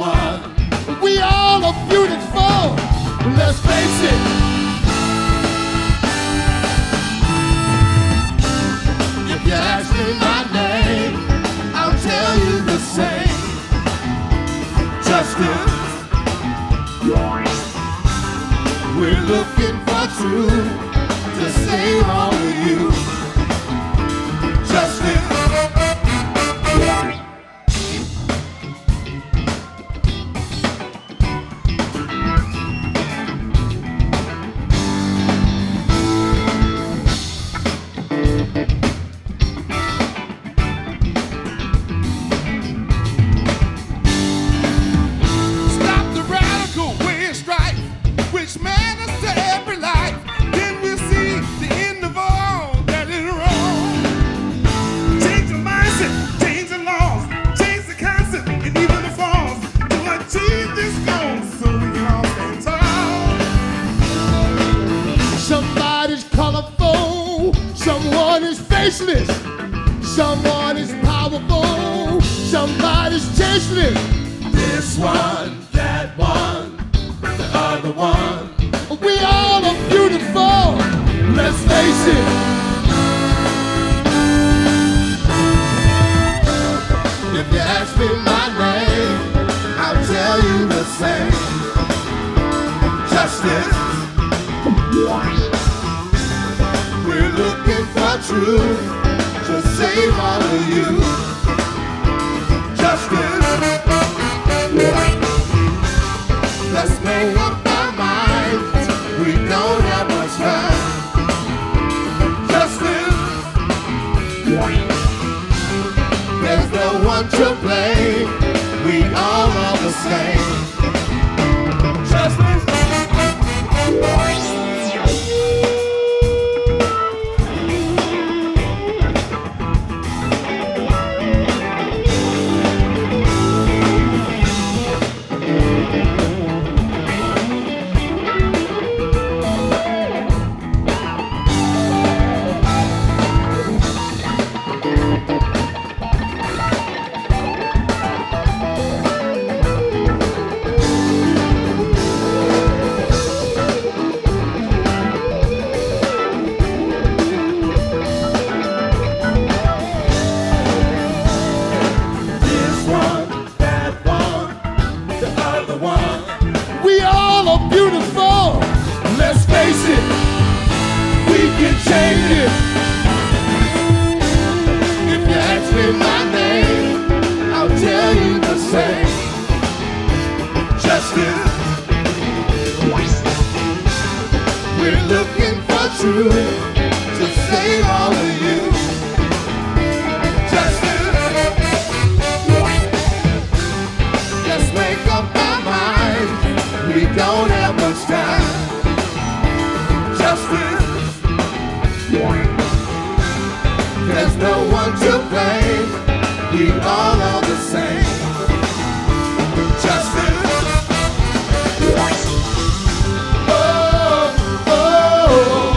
one. We all are beautiful, let's face it. If you ask me my name, I'll tell you the same. Justice. We're looking for truth to save all of you. Justice. Someone is faceless, someone is powerful, somebody's tasteless. This one, that one, the other one. We all are beautiful, let's face it. If you ask me my name, I'll tell you the same. Justice. We're looking for truth to save all of you. Justice. Let's make up our minds. We don't have much time. Justice. There's no one to blame. We all are the same. Justice. Beautiful, let's face it, we can change it. If you ask me my name, I'll tell you the same. Justice. We're looking for truth to save all of you. Justice. Let's make up our minds. We don't have much time. Justice. There's no one to blame. We all are the same. Justice. Oh, oh.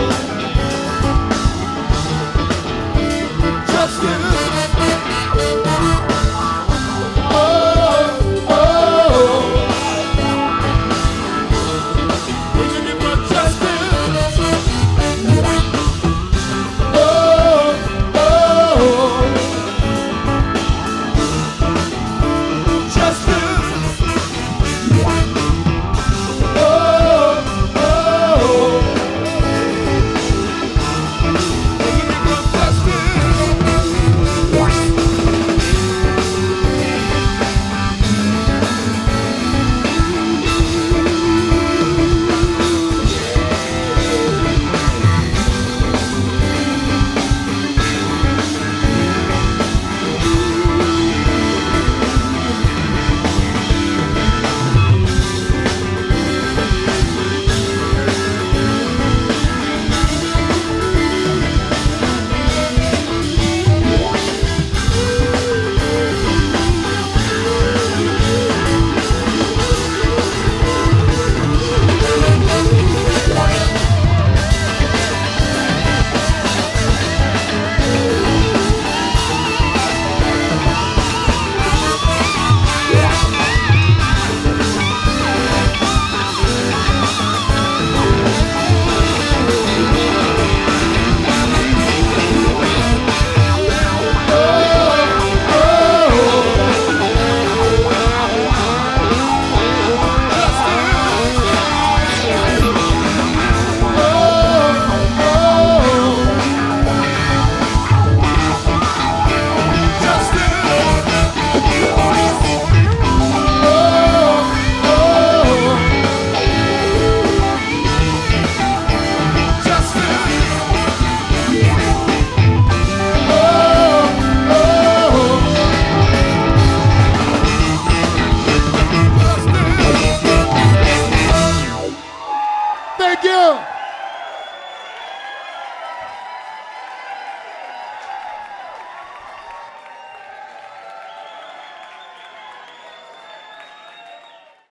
Thank you.